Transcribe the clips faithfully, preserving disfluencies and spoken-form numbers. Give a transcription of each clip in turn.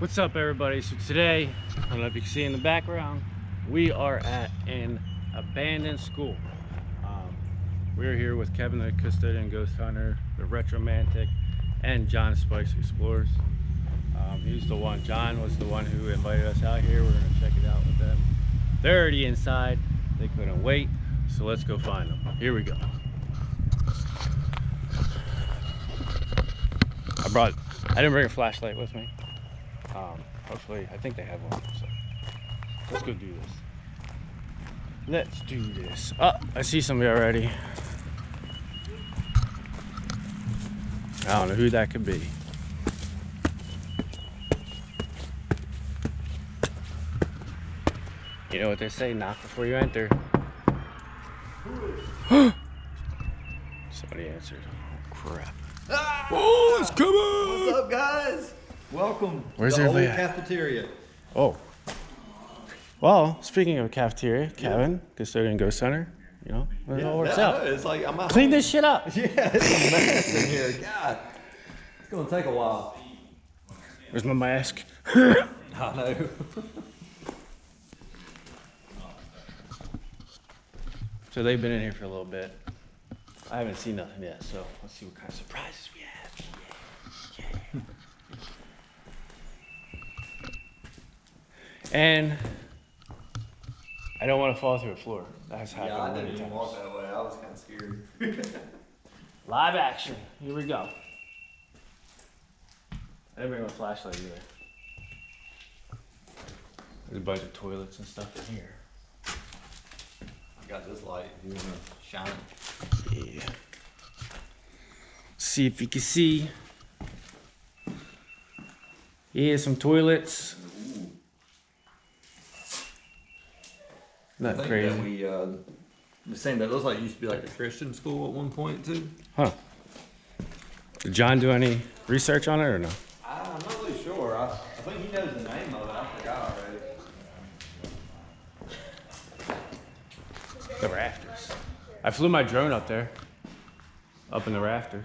What's up, everybody? So today, I don't know if you can see in the background, we are at an abandoned school. Um, we're here with Kevin the Custodian Ghost Hunter, the Retromantic, and John Spice Explorers. Um, he's the one, John was the one who invited us out here. We're gonna check it out with them. They're already inside, they couldn't wait, so let's go find them. Here we go. I brought, I didn't bring a flashlight with me. Um, hopefully, I think they have one, so let's go do this. Let's do this. Oh, I see somebody already. I don't know who that could be. You know what they say, knock before you enter. Somebody answered. Oh, crap. Ah! Oh, it's coming! What's up, guys? Welcome Where's to the old cafeteria. Oh. Well, speaking of cafeteria, Kevin, yeah. Custodian Ghost Hunter, you know, it yeah, all works that, out. It's like, I'm out. Clean this shit up. Yeah, it's a mess in here. God. It's going to take a while. Where's my mask? I know. So they've been in here for a little bit. I haven't seen nothing yet, so let's see what kind of surprises we have. Yeah. Yeah. And I don't want to fall through a floor. That's happened. Yeah, I didn't even walk that way. I was kind of scared. Live action. Here we go. I didn't bring my flashlight either. There's a bunch of toilets and stuff in here. I got this light. You want to shine it? Yeah. See if you can see. Yeah, some toilets. Not I think crazy. That we, uh, the same that looks like it used to be like a Christian school at one point too. Huh. Did John do any research on it or no? I, I'm not really sure. I, I think he knows the name of it. I forgot already. The rafters. I flew my drone up there. Up in the rafters.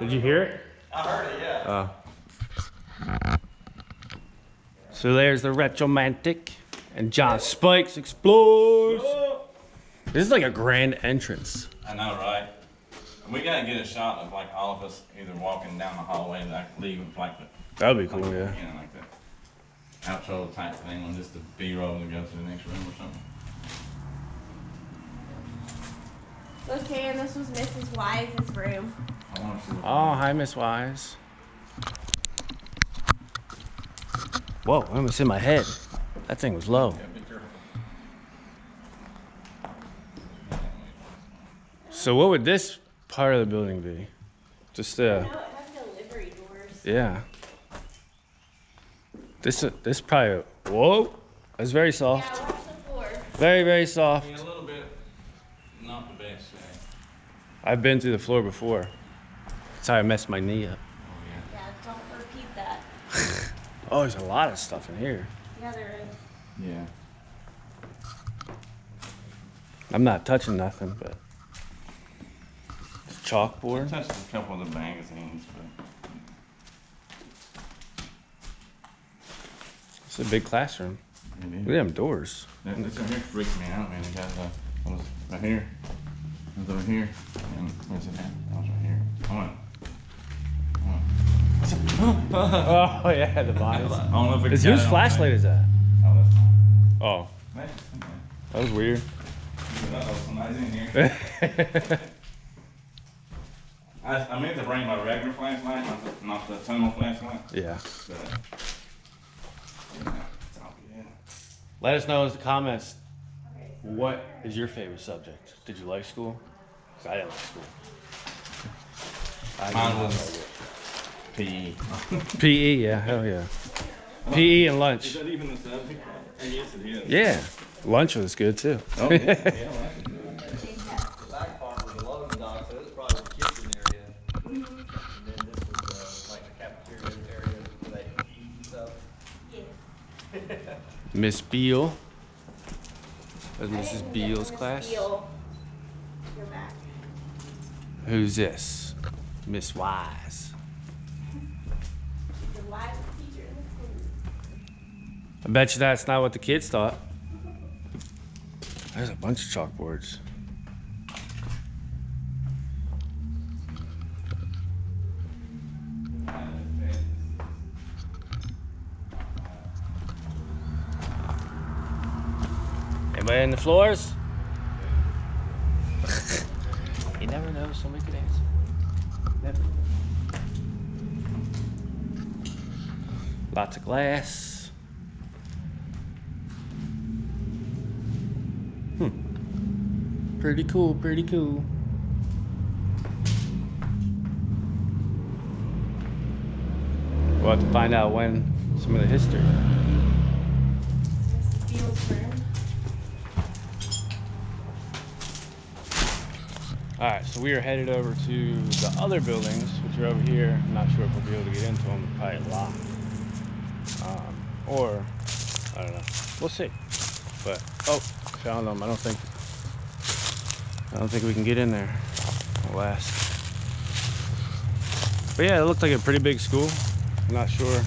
Did you hear it? I heard it, yeah. Oh. So there's the Retromantic. And John Spikes Explores. Oh. This is like a grand entrance. I know, right? We gotta get a shot of like all of us either walking down the hallway and like leaving like the. That'd be cool, like, yeah. You know, like the outro type thing, and just the B-roll to go to the next room or something. Look here, this was Missus Wise's room. I want to see. Oh, hi, Miss Wise. Whoa, I almost hit my head. That thing was low. So what would this part of the building be? Just uh. No, it has delivery doors. Yeah. This uh, this probably. Whoa, that's very soft. Yeah, watch the floor. Very very soft. Yeah, a little bit. Not the best. Right? I've been through the floor before. That's how I messed my knee up. Oh, yeah. Yeah, don't repeat that. Oh, there's a lot of stuff in here. Yeah, there is. Yeah. I'm not touching nothing, but it's chalkboard. I touched a couple of the magazines, but it's a big classroom. It is. Look at them doors. That, this right here freaked me out, man. It got uh, it was right here. It was over here. And where's it at? That was right here. Come on. Oh yeah, the vines. I don't know if it's whose flashlight is that? Oh, that's mine. Oh. That was weird. Uh-oh, somebody's in here. I, I meant to bring my regular flashlight, not the, not the tunnel flashlight. Yeah. But, you know, it's all good. Let us know in the comments, what is your favorite subject? Did you like school? Because I didn't like school. I Mine was... P E. P E, yeah, hell yeah. P E and lunch. Is that even a subject? Yes, it is. Yeah, lunch was good too. Oh, yeah, yeah, lunch was good. The back part was a lot of the dogs, so it was probably the kitchen area. And then this was uh, like the cafeteria area where they eat and stuff. Yeah. Miss Beale. That was Missus Beale's class. Beale. You're back. Who's this? Miss Wise. Wise teacher in the school. I bet you that's not what the kids thought. There's a bunch of chalkboards. Anybody in the floors? You never know, somebody could answer. Never. Lots of glass. Pretty cool, pretty cool. We'll have to find out when some of the history. Alright, so we are headed over to the other buildings, which are over here. I'm not sure if we'll be able to get into them. They're probably locked. Um, or, I don't know. We'll see. But, oh, found them. I don't think... I don't think we can get in there. I'll ask. But yeah, it looked like a pretty big school. I'm not sure.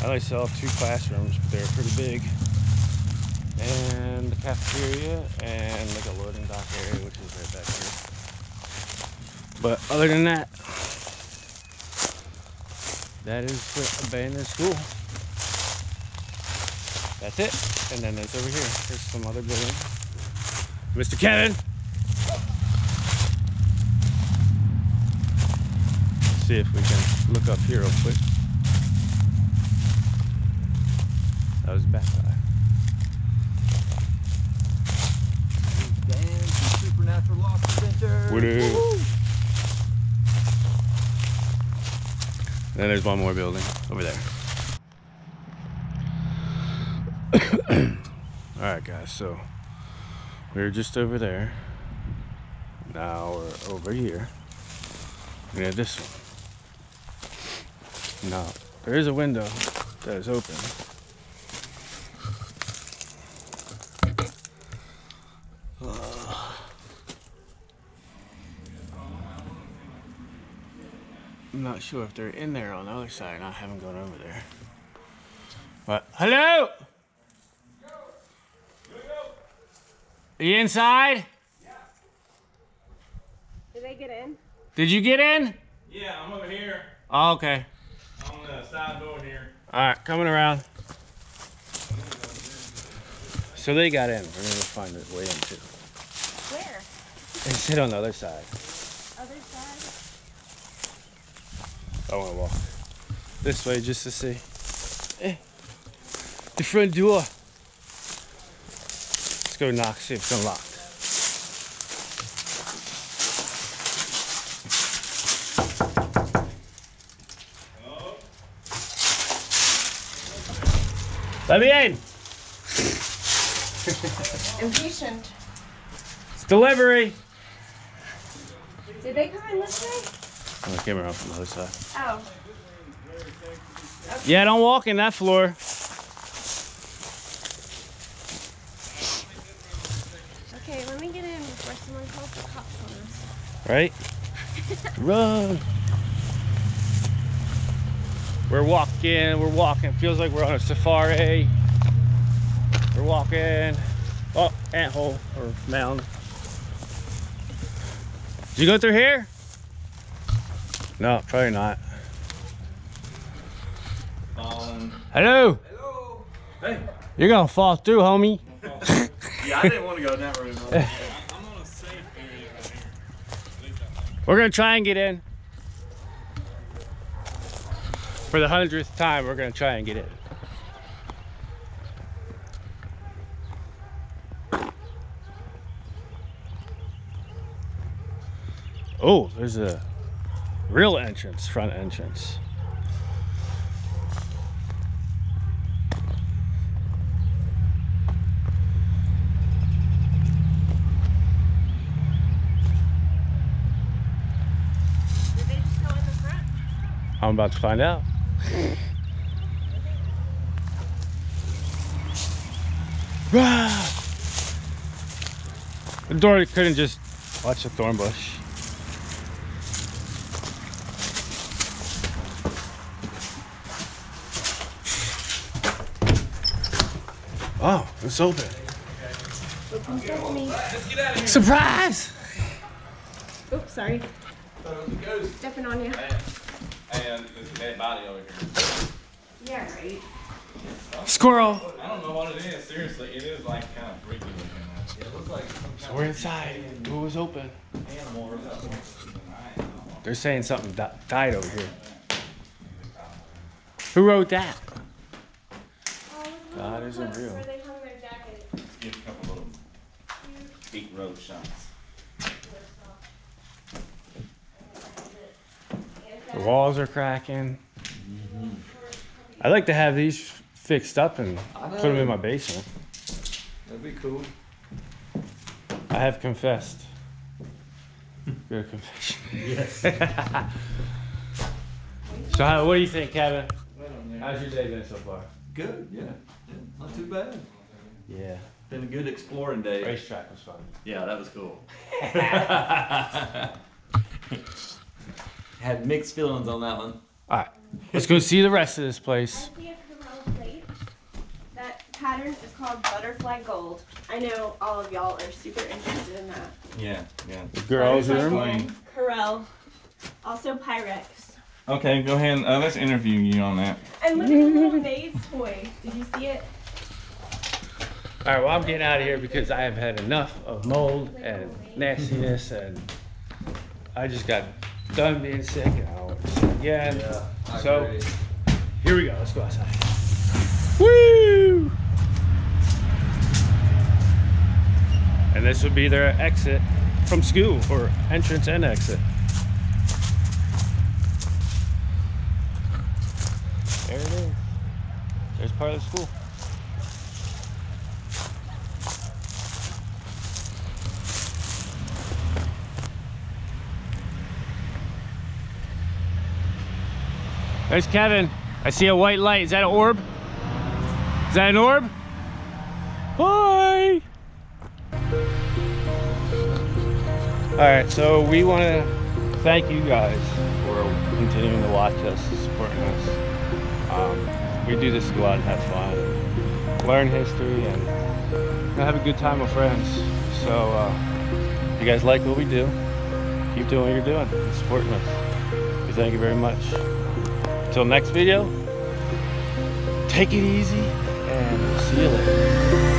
I only saw two classrooms, but they're pretty big. And the cafeteria and like a loading dock area, which is right back here. But other than that, that is the abandoned school. That's it. And then there's over here. There's some other building. Mister Kevin! See if we can look up here real quick. That was back eye. Dan from Supernatural Lost Adventures. What is? Then there's one more building over there. All right, guys. So we were just over there. Now we're over here. We have this one. Now, there is a window that is open. Uh, I'm not sure if they're in there on the other side. I haven't gone over there. But, hello? Are you inside? Yeah. Did they get in? Did you get in? Yeah, I'm over here. Oh, okay. On the side door here. Alright, coming around. So they got in. We're going to find a way in too. Where? They sit on the other side. Other side? I want to walk this way just to see. Eh. The front door. Let's go knock, see if it's unlocked. Let me in. Impatient. It's delivery. Did they come in this way? Oh, I came around from the other side. Oh. Okay. Yeah, don't walk in that floor. Okay, let me get in before someone calls the cops on us. Right? Run. We're walking, we're walking. Feels like we're on a safari. We're walking. Oh, anthole or mound. Did you go through here? No, probably not. Um, Hello. Hello. Hey. You're gonna fall through, homie. Fall through. Yeah, I didn't want to go in that room. I'm on a safe area right here. At least I think. We're gonna try and get in. For the hundredth time, we're gonna try and get it. Oh, there's a real entrance, front entrance. Did they just go in the front? I'm about to find out. The door couldn't just watch the thorn bush. Oh, it's open. Open sesame. Surprise! Oops, sorry. Stepping on you. And there's a dead body over here. Yeah, right. Squirrel. I don't know what it is. Seriously, it is like kind of freaky looking. It looks like some kind so we're inside. It was open. Animal. They're saying something died over here. Who wrote that? God isn't real. Let's get a couple little big road shots. The walls are cracking. Mm-hmm. I'd like to have these fixed up and put them in my basement. That'd be cool. I have confessed. You're a confession. Yes. So how, what do you think, Kevin? How's your day been so far? Good, yeah. yeah. Not too bad. Yeah. Been a good exploring day. Racetrack was fun. Yeah, that was cool. Had mixed feelings on that one. All right, let's go see the rest of this place. I see a Corel plate. That pattern is called Butterfly Gold. I know all of y'all are super interested in that. Yeah, yeah. The girls are playing. Corel, also Pyrex. Okay, go ahead and uh, let's interview you on that. And look at the little Maze toy. Did you see it? All right, well, I'm getting out of here because I have had enough of mold and nastiness, and I just got done being sick, and I want to be sick again. Yeah, so, agree. Here we go. Let's go outside. Woo! And this would be their exit from school, or entrance and exit. There it is. There's part of the school. There's Kevin. I see a white light. Is that an orb? Is that an orb? Bye! Alright, so we want to thank you guys for continuing to watch us, supporting us. Um, we do this a lot and have fun, learn history, and have a good time with friends. So uh, if you guys like what we do, keep doing what you're doing and supporting us. We thank you very much. Until next video, take it easy and we'll see you later.